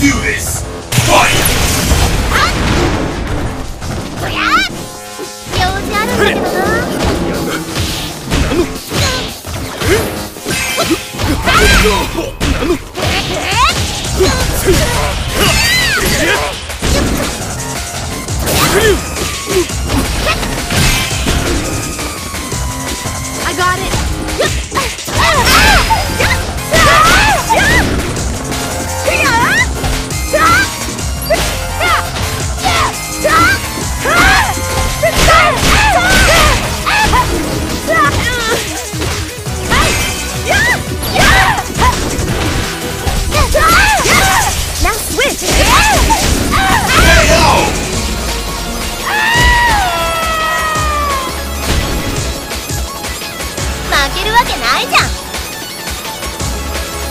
do this! Fight! I got it!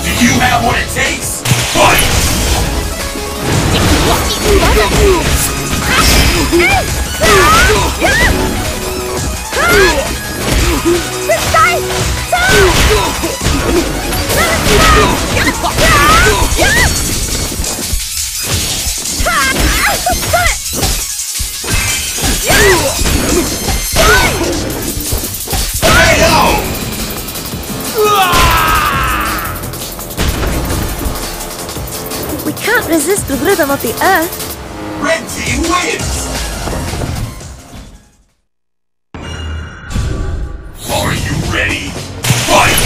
Do you have what it takes? We can't resist the rhythm of the earth. Red team wins! Are you ready? Fight!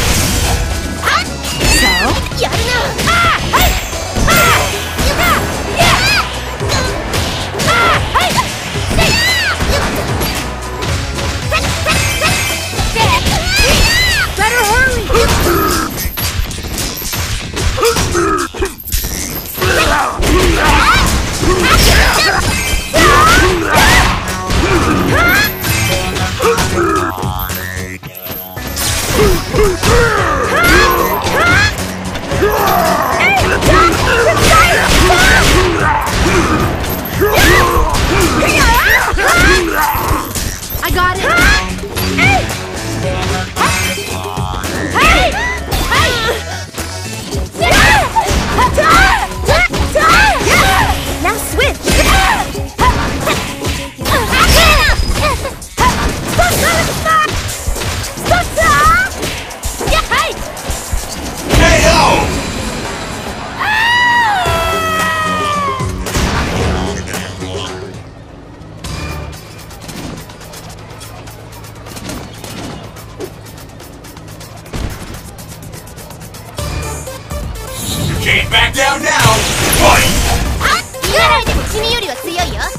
Can't back down now! Fight!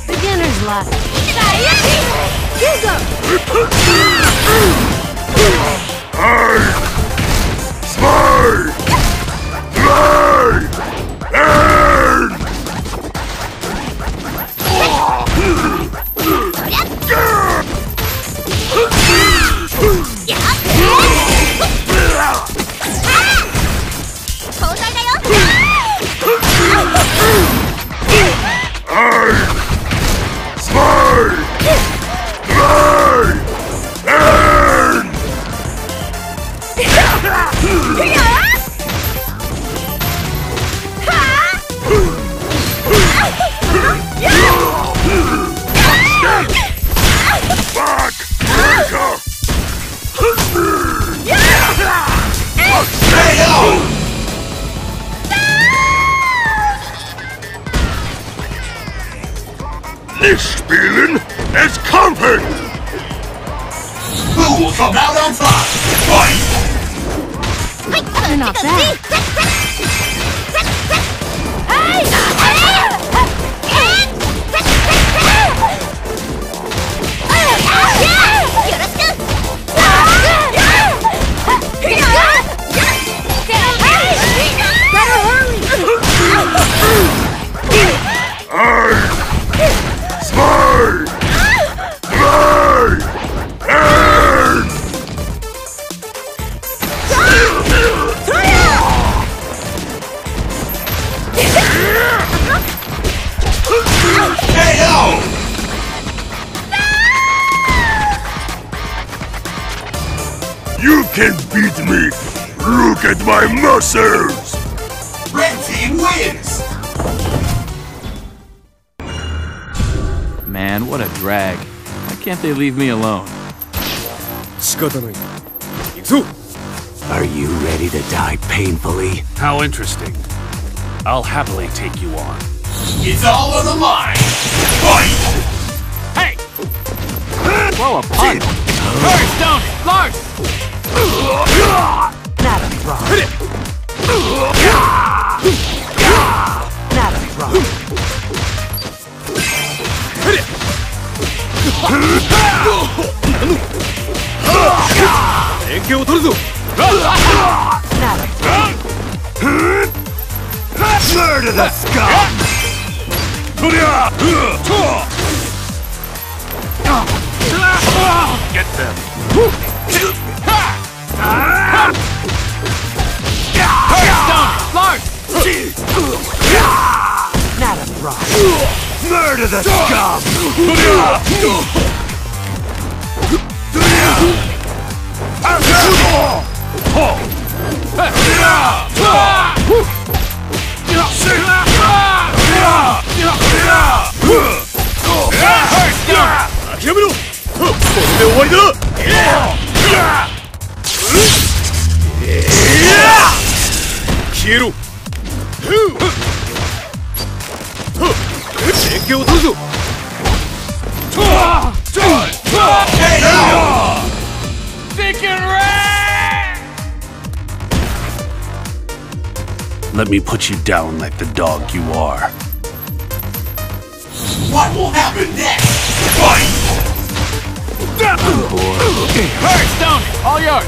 Beginner's luck. Ikuzo! This feeling is conquered! Who will come out on top? Fight! They're not bad. You can beat me! Look at my muscles! Red team wins! man, what a drag. Why can't they leave me alone? Are you ready to die painfully? How interesting. I'll happily take you on. It's all on the line! Fight! Hey! Whoa, a punch! Lars, don't! Lars! Not a problem. Hit it! Not a problem. Hit it! Murder the scum! Get them! Not a problem. Murder the scum! Let me put you down like the dog you are. What will happen next? Fight! First, down! All yours!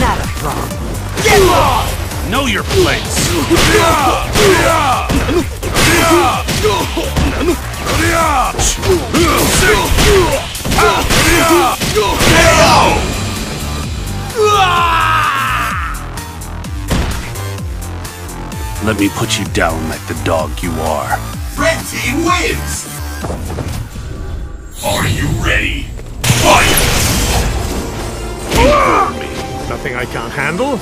Not a problem. Get lost! Know your place! Let me put you down like the dog you are. Red team wins! Are you ready? Fight! Me. Nothing I can't handle?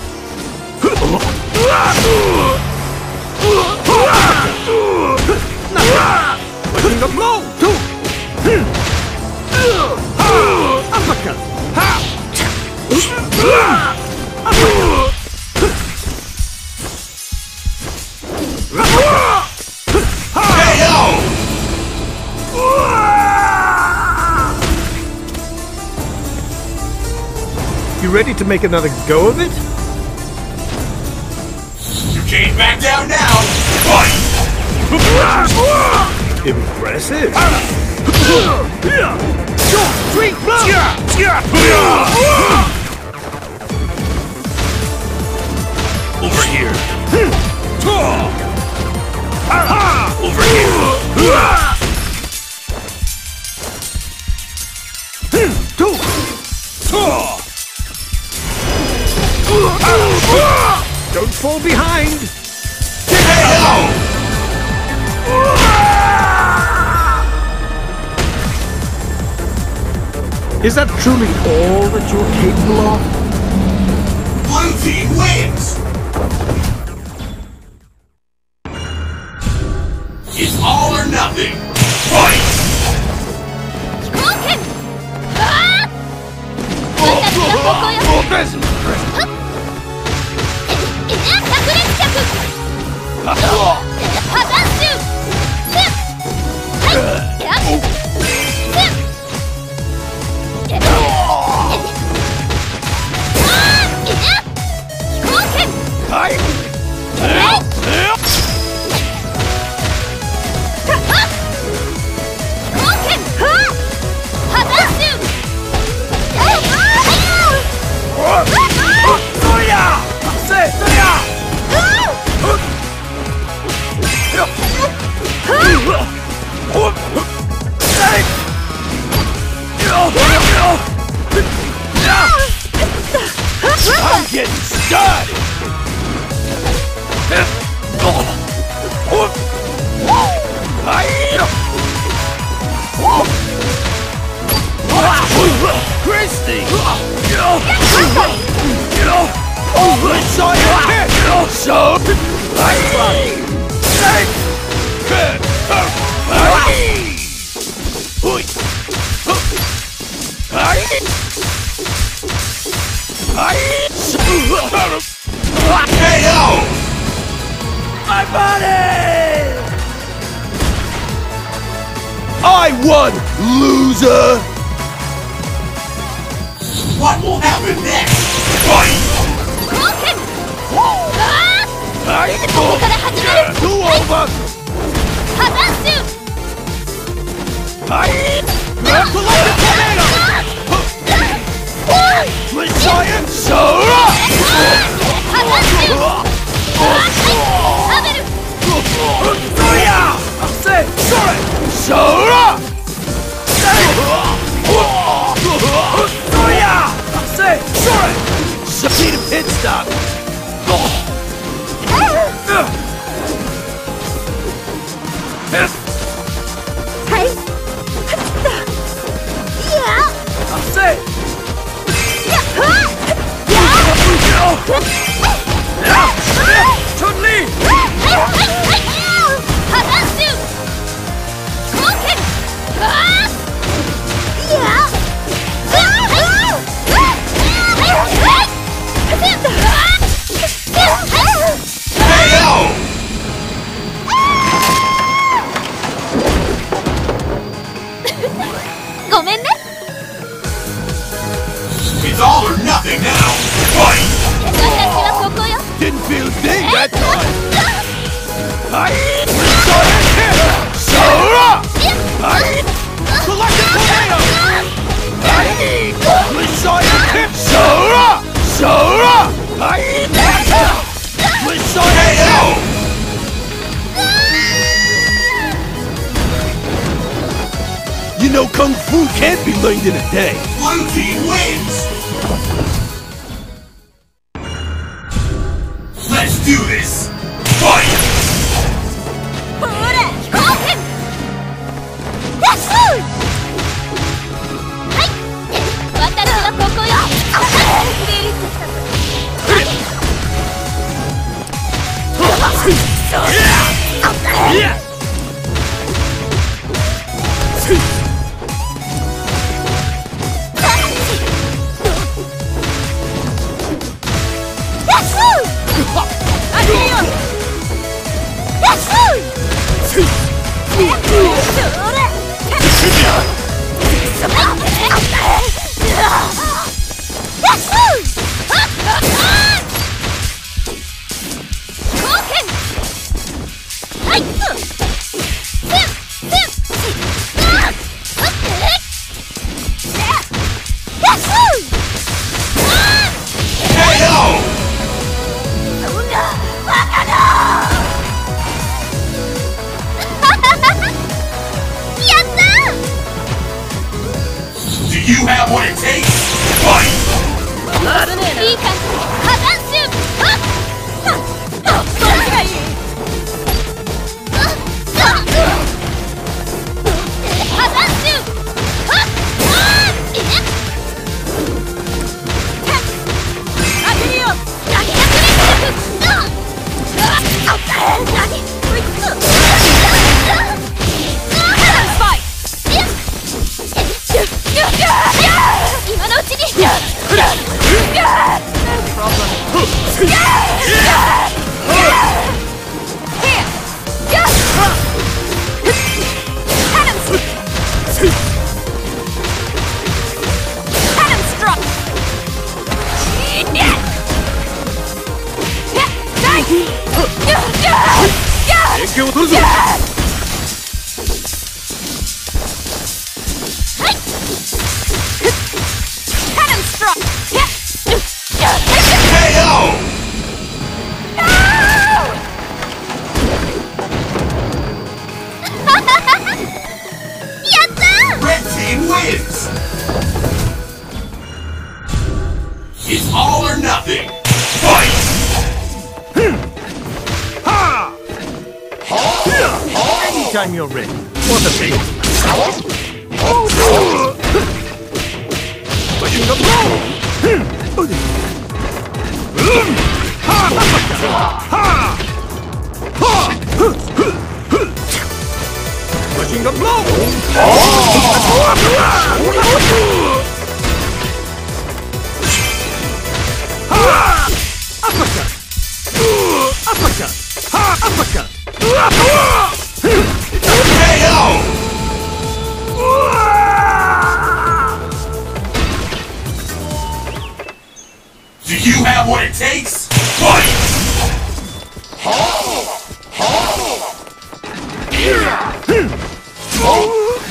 Nothing to blow! Uppercut! You ready to make another go of it? You came back down now! Fight! Impressive! Drink blood! Over here! Over here! Don't fall behind! Is that truly all that you're capable of? Blue team wins! It's all or nothing! Fight! I'm getting started! Christy! I saw you! KO! My body! I won, loser! What will happen next? Stop! Hey! Yeah! I say! It's all or nothing now! Fight! Didn't feel a thing that time! I started here! Sora! I selected potato! I decided here! Sora! Sora! I decided here! You know Kung Fu can't be learned in a day! Blue team wins! Let's do this! Fight! You have what it takes! Fight! It's all or nothing. Fight! Ha! Ha! Anytime you're ready. What a bait! But you don't know. Ha! Ha! Pushing the blow. Oh! Ah! Uppercut! Uppercut! Ha! Uppercut! KO! Do you have what it takes? Fight!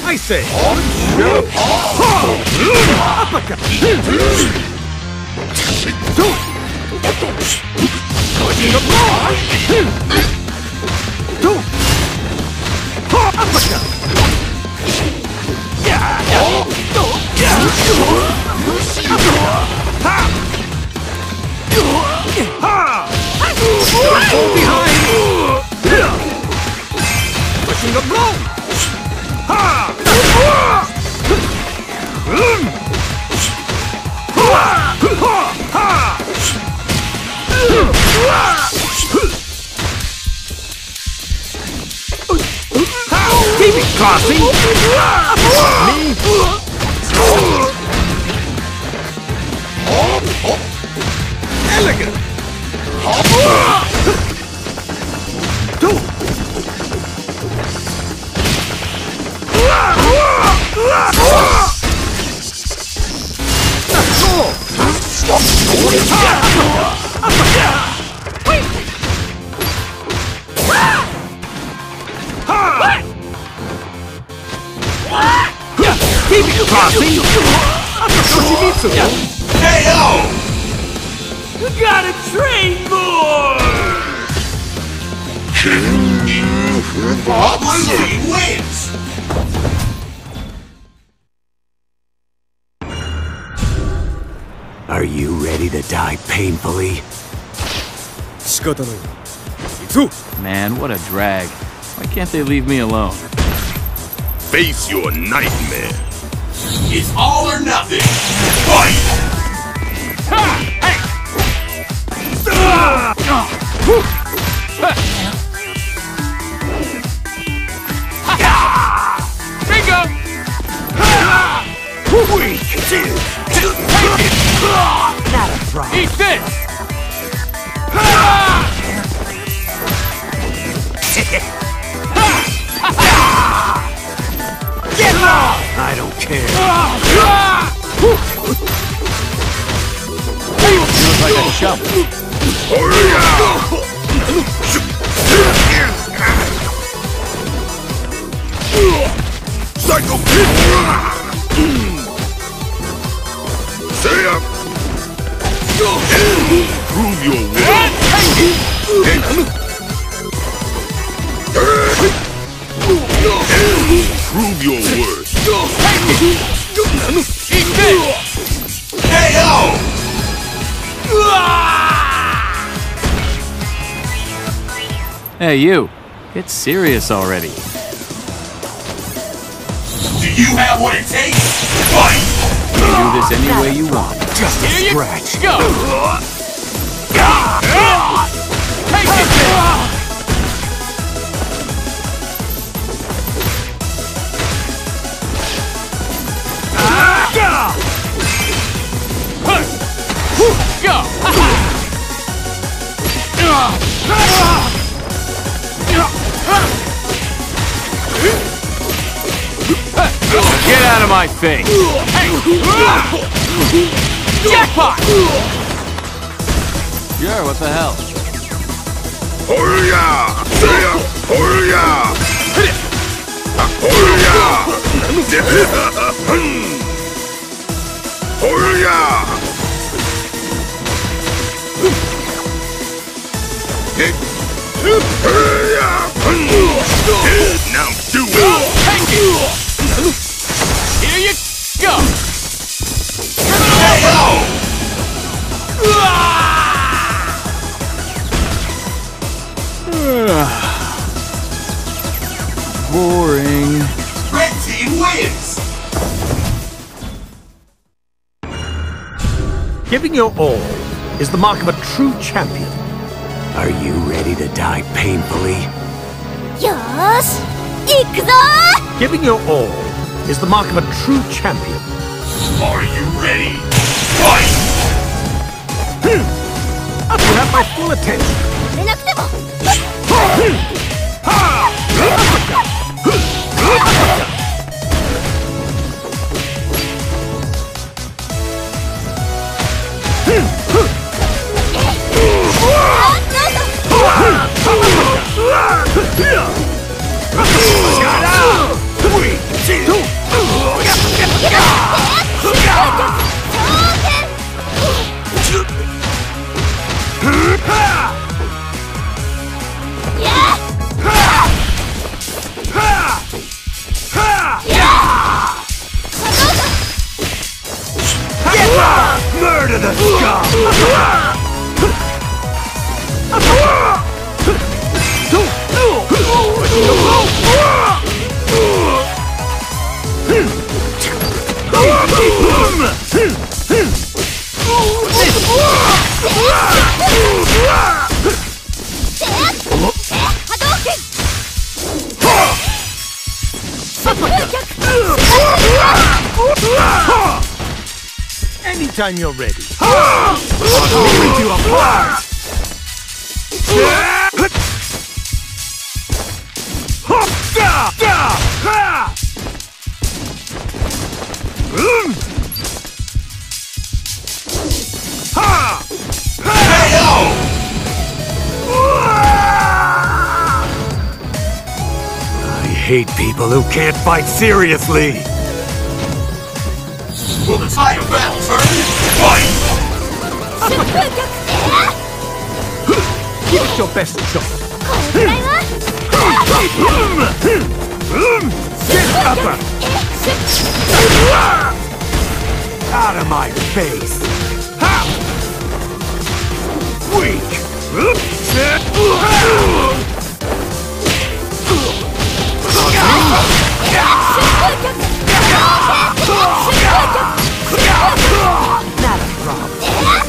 I say, uppercut! Do it! Do uppercut! Pushing a blow! Ha! Keep it crossing! Me! Elegant! You got a train more! Can you Bob wins! Are you ready to die painfully? Man, what a drag. Why can't they leave me alone? Face your nightmare. It's all or nothing. Fight! Ha! Bingo! Weak! Take it! Not a problem. Eat this! Get off! I don't care. Feels like a shovel. Psycho Kid! Stay up! Prove your will! Prove your worth! KO! Hey you, get serious already. Do you have what it takes? Fight! You can do this any way you want. Just a scratch. Go! Take it! Go! Get out of my face! Jackpot! Sure, what the hell? HULYAH! HULYAH! Hit it! HULYAH! HULYAH! Now do it! Take it! Here you go! KO! Boring. Red team wins! Giving your all is the mark of a true champion. Are you ready to die painfully? Yosh! Ikuzo! Giving your all is the mark of a true champion. Are you ready? Fight! my full attention. Anytime you're ready. I'll rip you apart! Hate people who can't fight seriously! Will the tide of battle turn? Fight! Give it your best shot! Out of my face! Weak! Not a problem.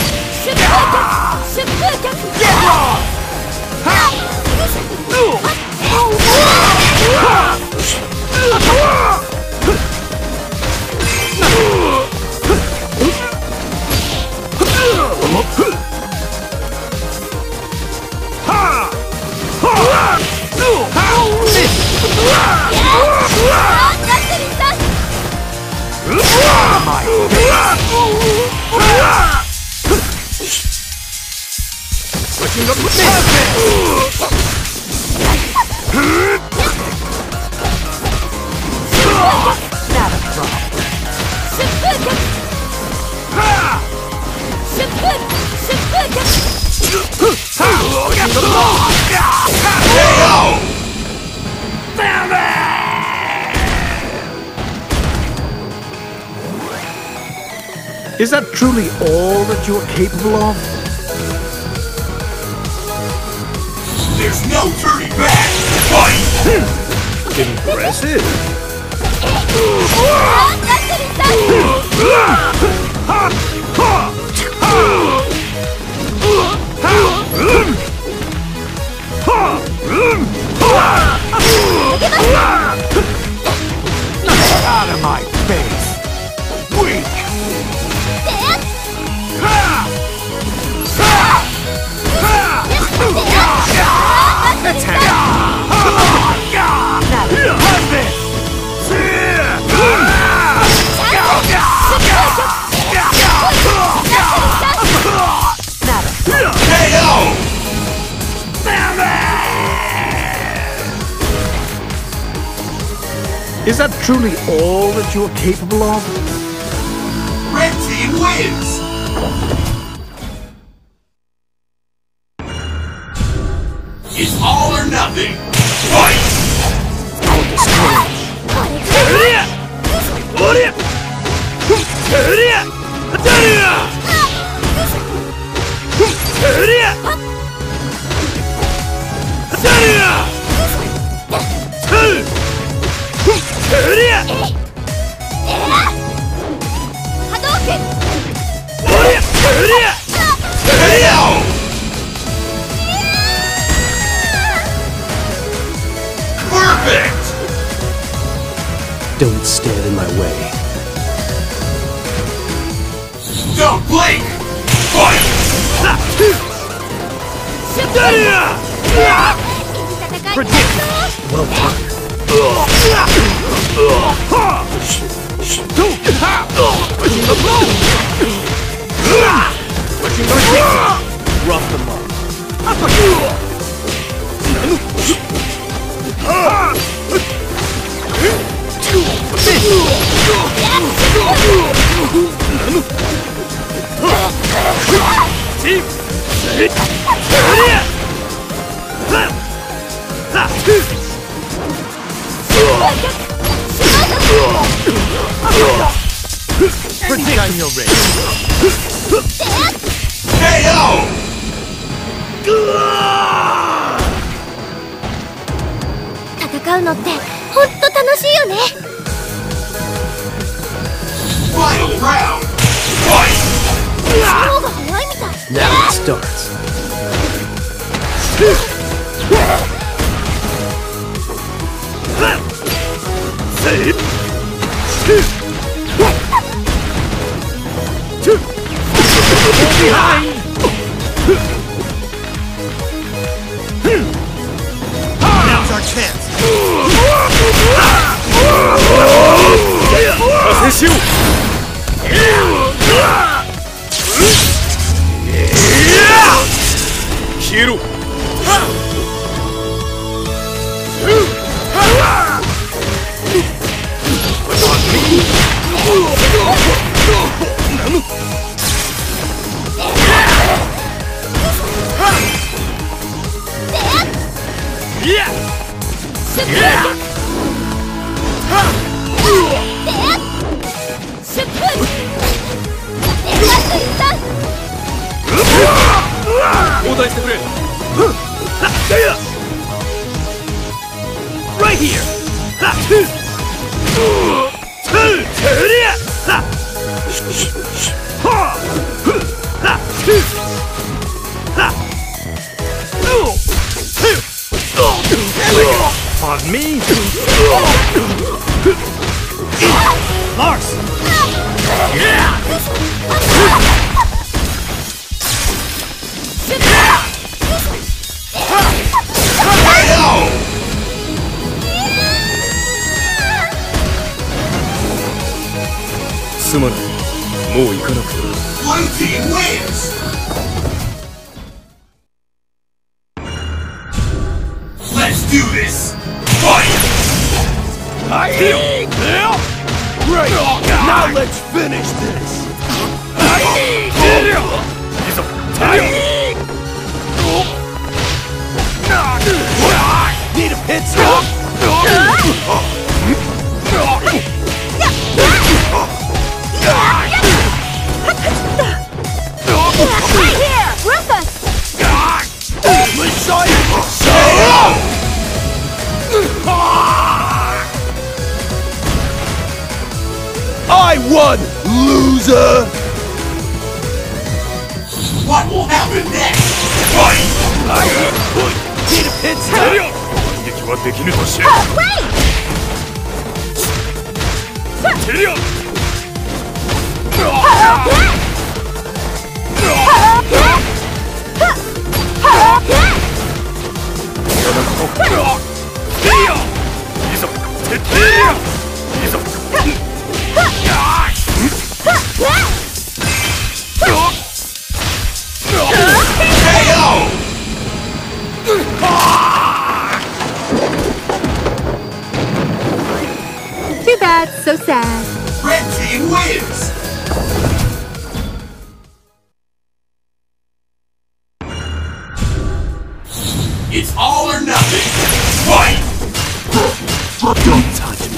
Is that truly all that you are capable of? There's no turning back! Fight! Impressive! Out of my face! Weak! Attack! Is that truly all that you are capable of? Red team wins! It's all or nothing! Fight! I'll destroy! Don't stand in my way. Don't blink! Fight! Well rough them up. Pretty time you're ready. KO! Final round! Fight! Now it starts. Now's our chance. Is this you? Shiru. Yeah. Yeah. Right here. On me. Lars. Yeah. One team wins! Let's do this! Fight! Great! Now let's finish this! Need a pit stop? Right here! Rufus! I won, loser! What will happen next? Fight! Need a pit stop? Wait! Too bad, so sad. Red team wins! It's all or nothing! Fight! Don't touch me!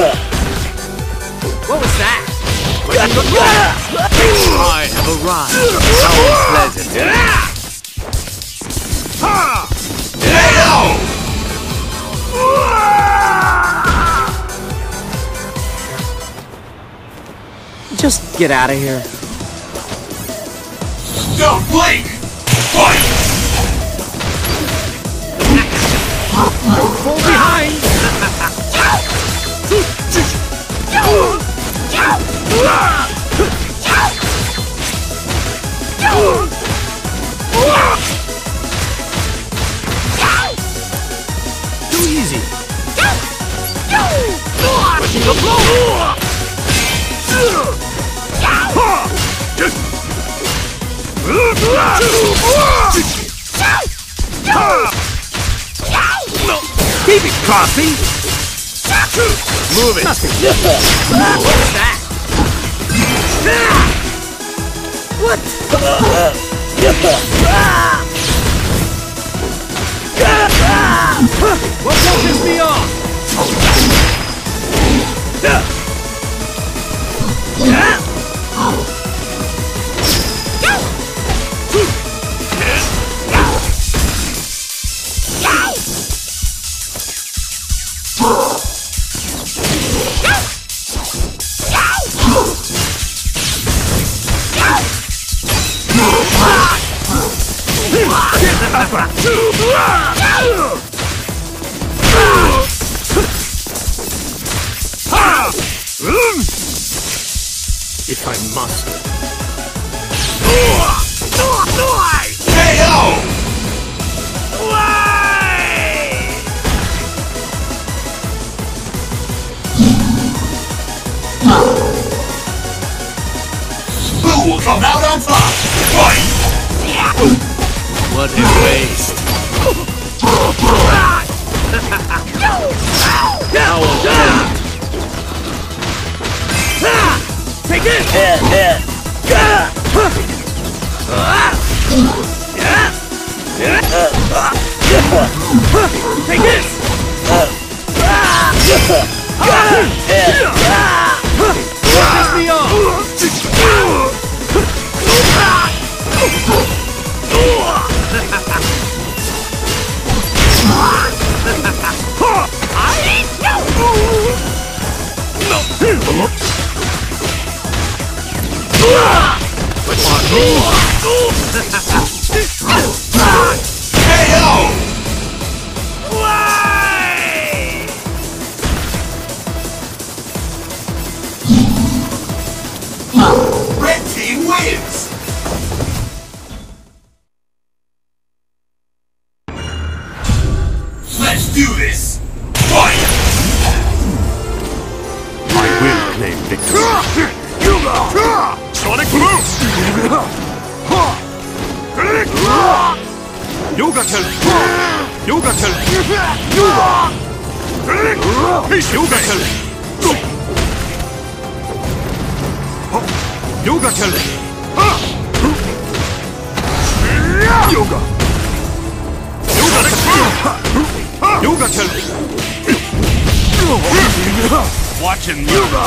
What was that? I have arrived. How pleasant. Just get out of here. Don't blink! Fight! Don't fall behind! Too easy! Keep it, Coffee! Move it! What's that? What? What pushes me off? If I must. KO! Who will come out on top? Fight! What a waste! Now take it! Take it! Piss me off! Red team wins. Let's do this. Fight! I will claim victory. Sonic Boom! Yoga tell. Yoga tell. Yoga. It's Yoga tell. Yoga tell. Yoga. Yoga. Yoga tell. Watching Yoga.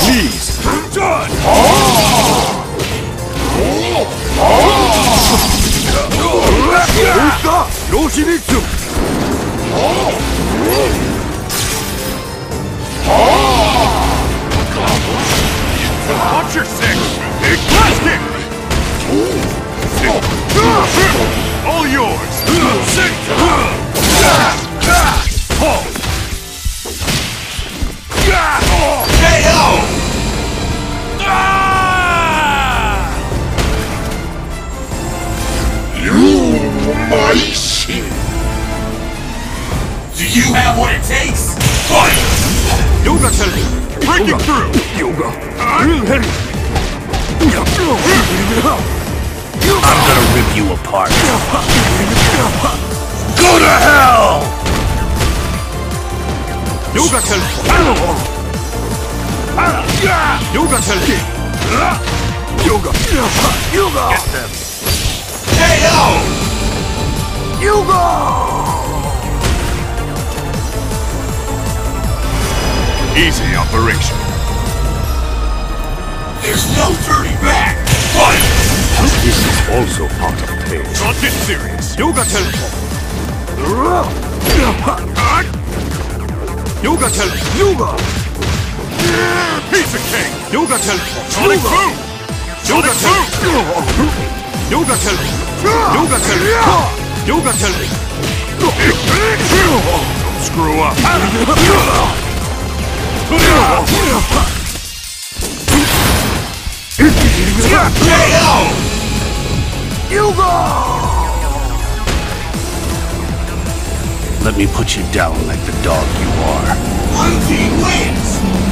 Please. Done. Watch your six. Big plastic. All yours. Six. My shit. Do you have what it takes? Fight! Yoga tell me. Breaking through! Yoga! I'm gonna rip you apart. Go to hell! Yoga tell me. Yoga tell me. Yoga! Yoga! Get them! KO! Ikuzo! Easy operation. There's no turning back! Fight! This is also part of play. Not this serious. Yoga teleport. Yoga teleport. Yoga! Piece of cake! Yoga teleport. Sonic Boom! Yoga teleport. Yoga teleport. Yoga teleport. Yoga teleport. Screw up. KO! You go! Let me put you down like the dog you are. One team wins!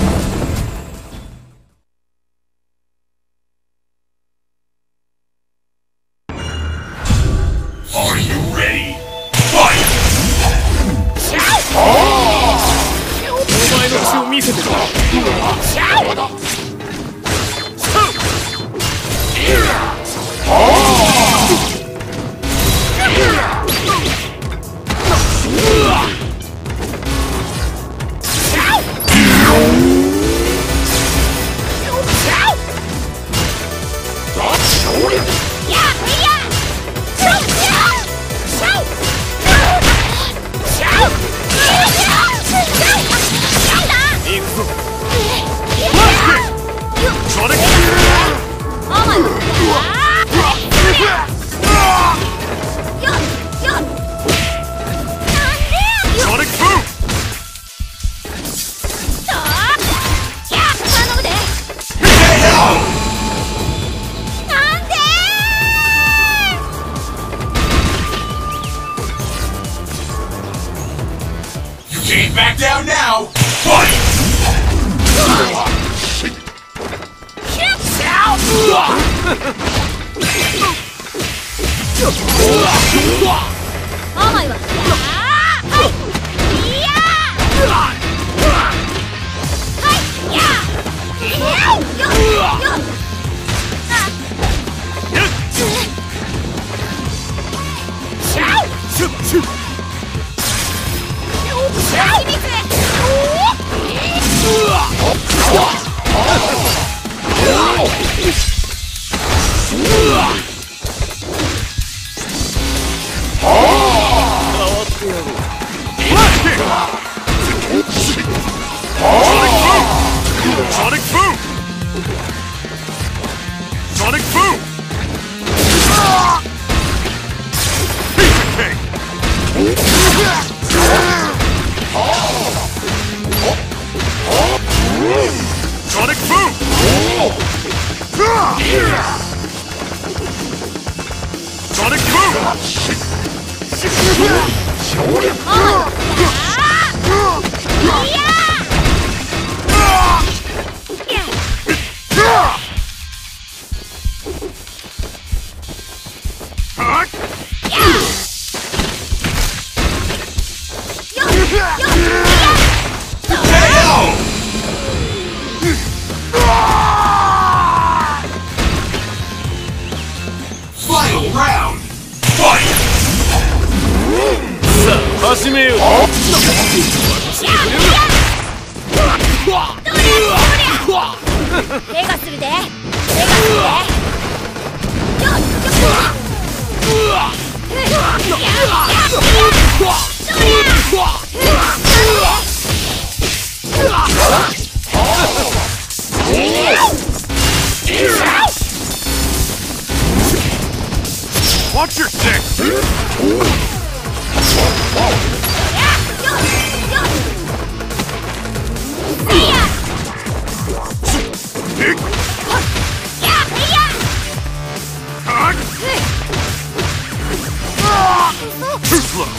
First blood.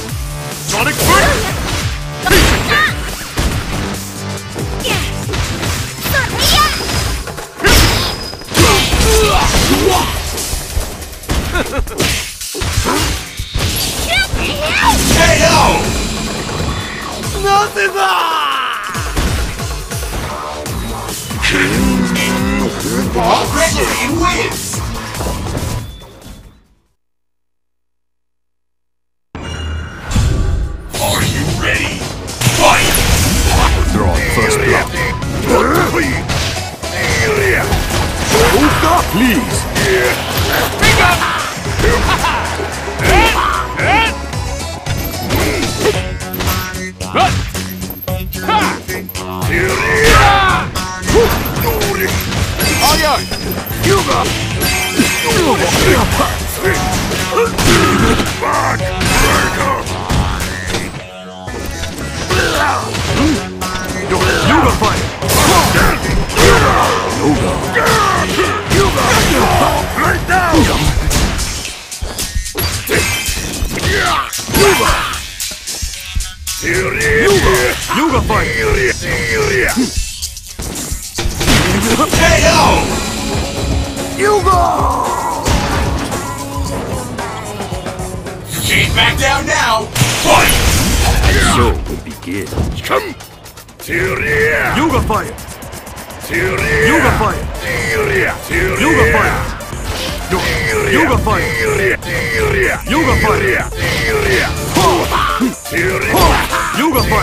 please. Pick up! Yoga Fire! Yoga Fire! You can't back down now! Fight! So we begin. Come! Yoga Fire! Yoga Fire! Yoga Fire! Yoga Fire! Yoga Fire! Yoga Fire! Yoga Fire!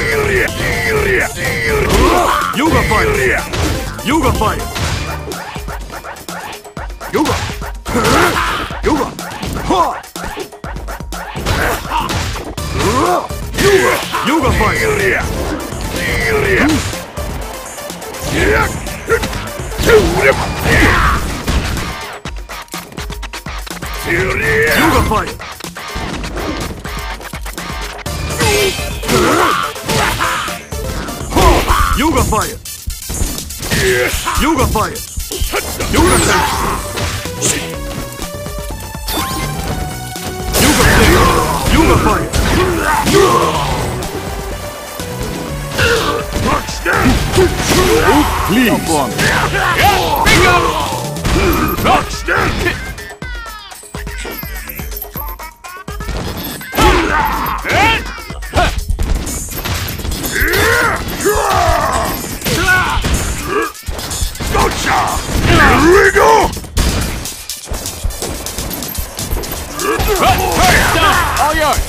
Yoga Fire! Yoga! Yoga! Yoga Fire! Yoga Fire! Yoga Fire! Yoga Fire! Yoga Fire! Yoga Fire! Oh, please! Big up! Knockdown! Here we go! All yours!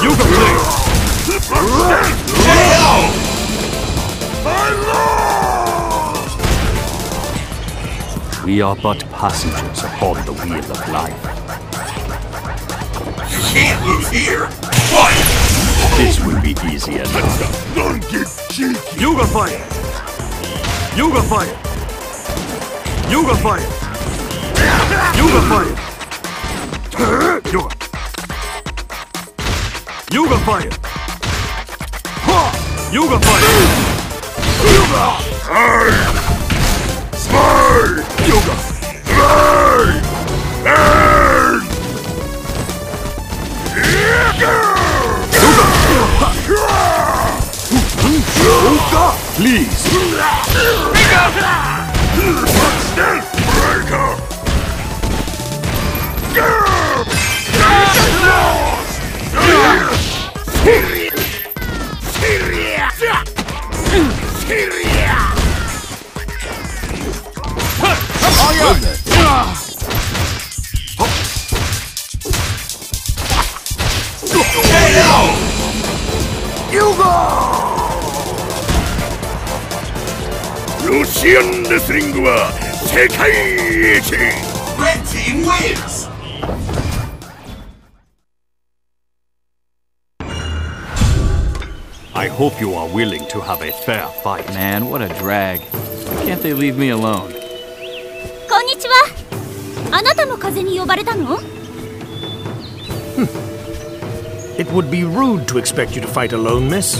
You can play! I lost! We are but passengers upon the wheel of life. You can't lose here! Fight! This will be easier now. Don't get cheeky! Yoga Fire! Yoga Fire! Yoga Fire! Yoga Fire! Yoga Fire! Yoga Fire! Yoga! Fire! Yoga! Fire! Yoga! Please! Pick up! Stealth breaker! Syria! Lucian, this ring was taken. Red team wins. I hope you are willing to have a fair fight. Man, what a drag. Why can't they leave me alone? Konnichiwa. Anata mo kaze ni yobareta no? It would be rude to expect you to fight alone, miss.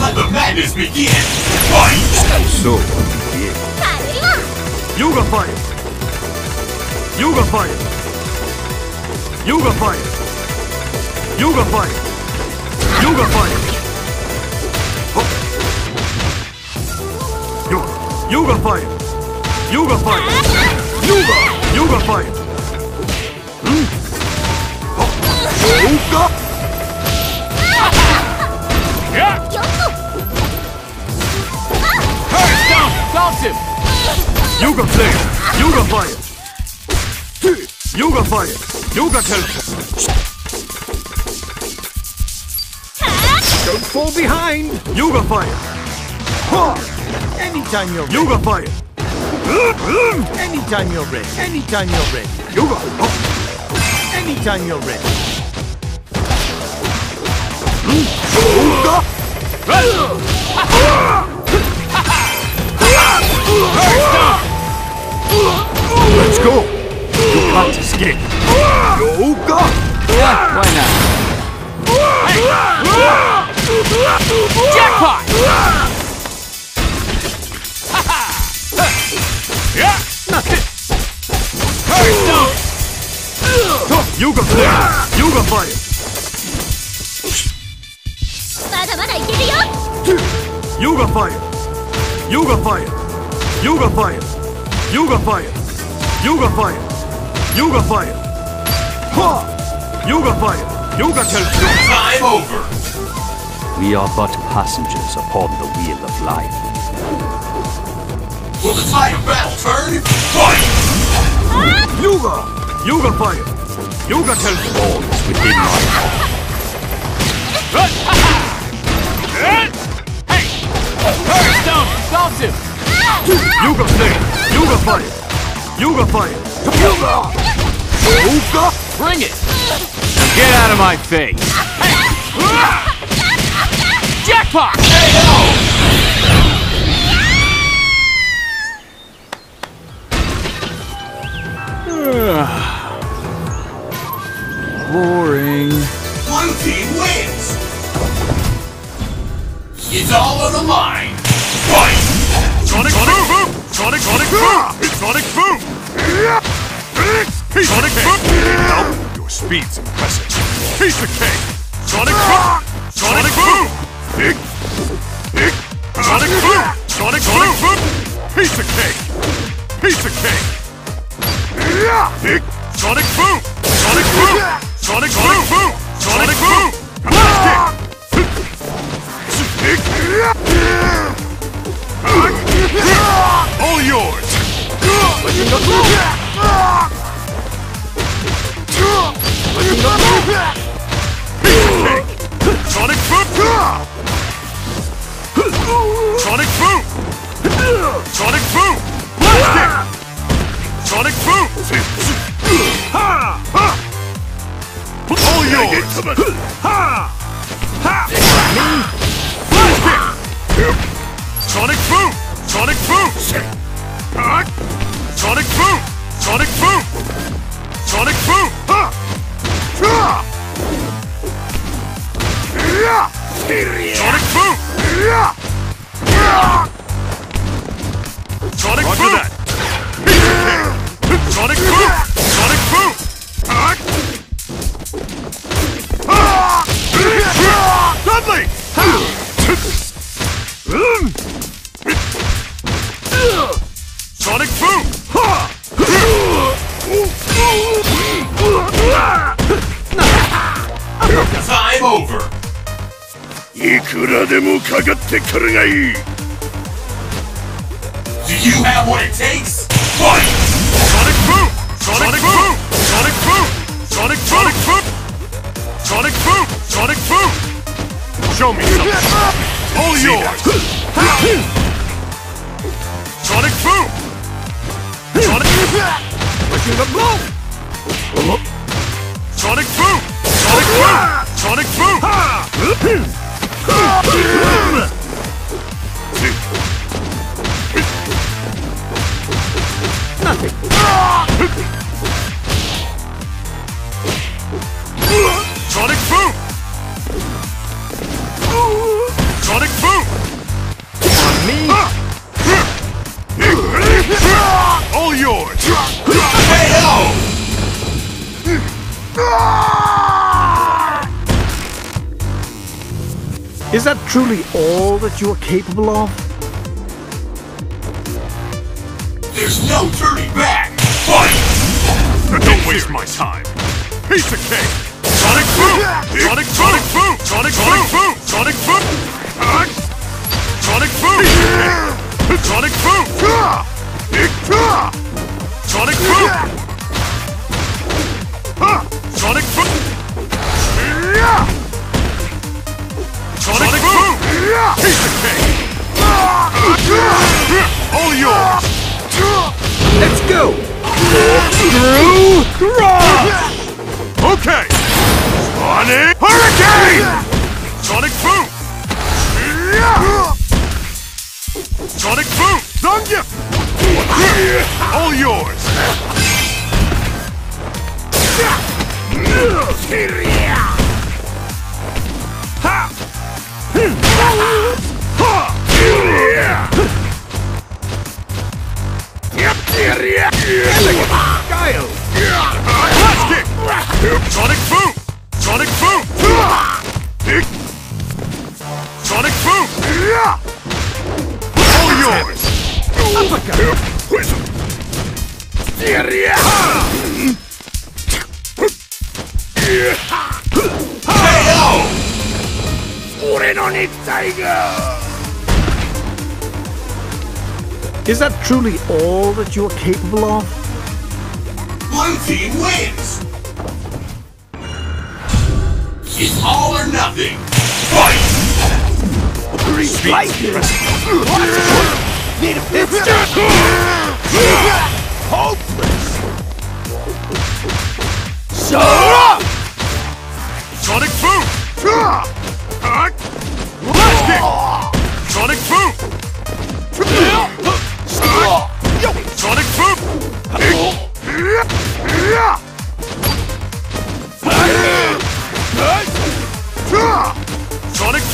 Let the madness begin! Fight! So, begin. Yoga Fire! Yoga Fire! Yoga Fire! Yoga Fire! Yoga Fire! Yoga Fire! Yoga Fire! Yoga! Yoga Fire! Yoga! Yoga Flare! Yoga Fire! Yoga Fire! Yoga Teleport! Don't fall behind! Yoga Fire! Ha! Anytime you're ready. Yoga Fire! Anytime you're ready. Anytime you're ready. Yoga! Anytime you're ready. Yoga! Let's go! You got to skip. Yoga! Yeah, why not? Hey. Jackpot! Yeah! First up! Yoga Fire! Yoga Fire! Yoga Fire! Yoga Fire! Yoga Fire! Yoga Fire! Yoga Fire! Yoga Fire! Ha! Yoga Fire! Yoga Telescope! Time over! We are but passengers upon the wheel of life. Will the fire battle turn? Fight! Yoga! Yoga Fire! Yoga tells the ball is within my power. Hey! First down! Solves him! Yoga Flame! Yoga Fire! Yoga Fire! Yoga! Yoga! Bring it! Get out of my face! Hey! Jackpot! Hey! Boring. One team wins! It's all on the line! Fight! Sonic Boom! Sonic Boom! It's Sonic Boom! Piece Sonic Boom! Your speed's impressive. Piece of cake! Sonic Boom! Sonic Boom! Sonic Boom! Sonic Boom! Piece of cake! Piece of cake! Sonic Boom! Sonic Boom! Sonic Boom! Sonic Boom! All yours! Sonic Boom! Sonic Boom! Sonic Boom! Blast it! Sonic Boom! Ha! Ha! All yours! Ha! Ha! Sonic Boom! Sonic Boom! Sonic Boom! Sonic Boom! Sonic Boom! Sonic Boom! Sonic Boom! Sonic Boom! Sonic Boom! Sonic Boom! Lovely! Sonic Boom! Time over! いくらでもかかってくるがいい! Do you have what it takes? Fight! Sonic Boom! Sonic Boom! Sonic Boom! Sonic Boom! Sonic Boom! Sonic Boom! Show me something! All yours! Sonic Boom! Sonic Boom! Sonic Boom! Sonic Boom! Sonic Boom! Nothing. Sonic Boom! Sonic Boom! On me! All yours! KO! Is that truly all that you are capable of? There's no turning back! Fight! Don't waste my time! Piece of cake! Sonic Boom! Sonic Boom! Sonic Boom! Sonic Boom! Sonic Boom! Sonic Boom! Sonic Boom! Sonic Boom! Sonic Boom! Piece of cake! All yours! Let's go! Through cross! Okay! Sonic Hurricane! Sonic Boom! Sonic Boom! Dungif! All yours! Ha! Ha! Guile! Blast kick! Sonic Boom! Sonic Boom! Sonic Boom! All yours! Uppercut! Whistle! KO! Ure no Nitsaigo! Is that truly all that you're capable of? Blue team wins! It's all or nothing! Fight! Fight! It's just... hopeless! Shut up! Sonic Boom! Sonic Boom! Sonic Boom! Sonic Boom! Sonic Kick! All yours! Sonic!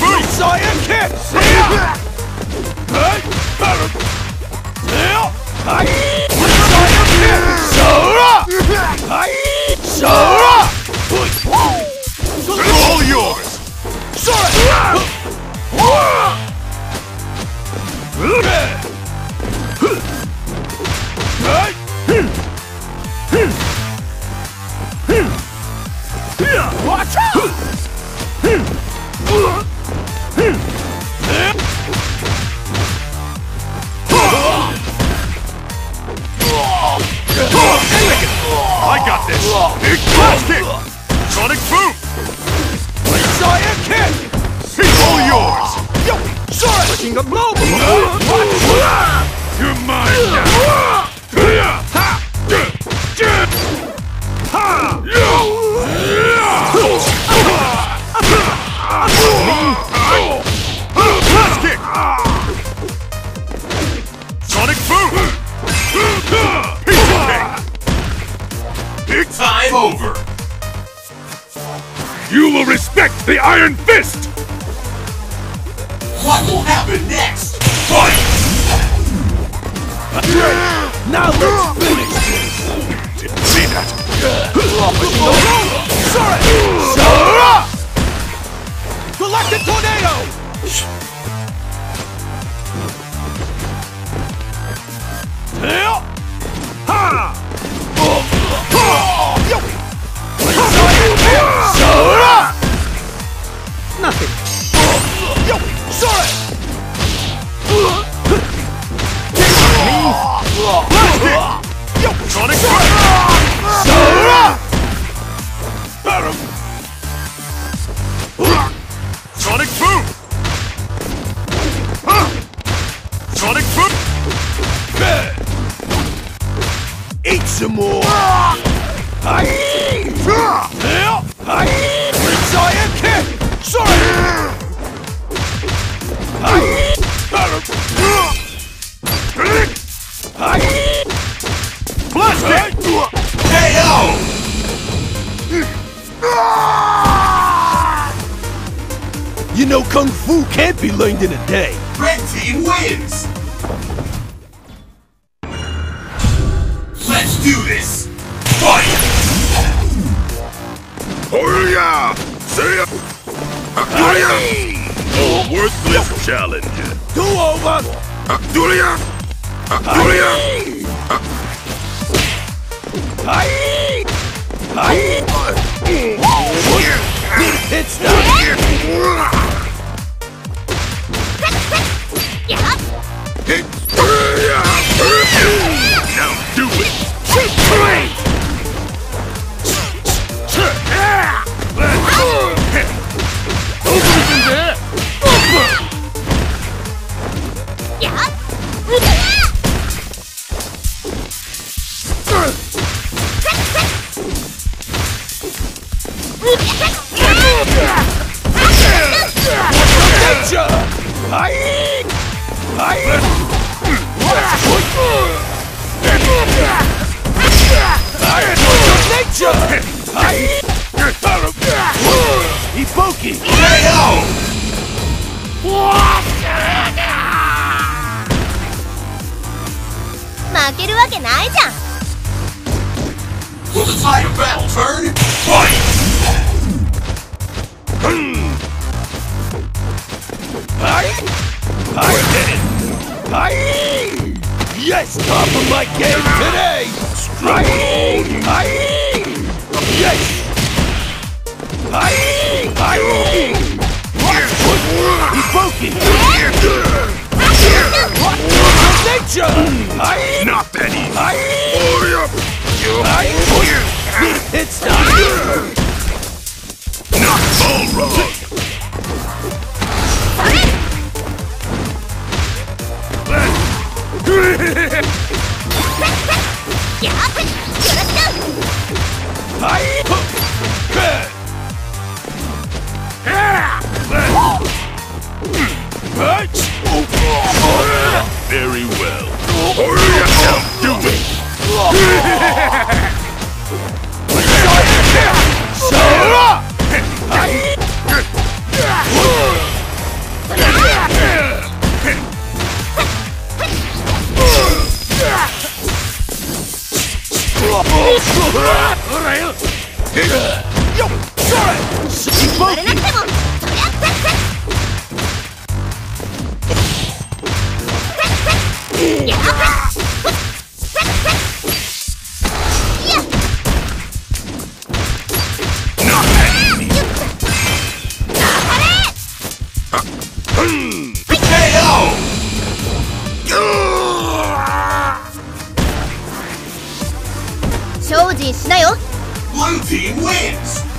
Watch out! I got this! Big blast kick! Sonic Boom! Sonic kick! It's all yours! Yo! Sonic! Pushing the blow! You're mine now! Ha! Ha! Yo! Blast kick! Sonic Boom! Big time over! You will respect the Iron Fist! What will happen next? Fight! Now let's finish this! Didn't see that! Sorry! Sora! Galactic Tornado! Ha! Sora! Nothing! Sora! Sonic! Sora! Sonic Boom! Sonic Boom! Eat some more! Desire kick! Sorry! Blast it! KO! You know, Kung Fu can't be learned in a day. Red team wins! Let's do this! Fight! HULYAH! See HULYAH! A worthless challenge. Do over! HULYAH! HULYAH! It's done! Now do it! Ibuki! What? 負けるわけないじゃん。 Will the tide of battle turn? Fight! I did it! Yes, top of my game today! Yes! Ibuki! What? Nature! Not that easy! It's time! Not Balrog! Very well. Do it! One team wins!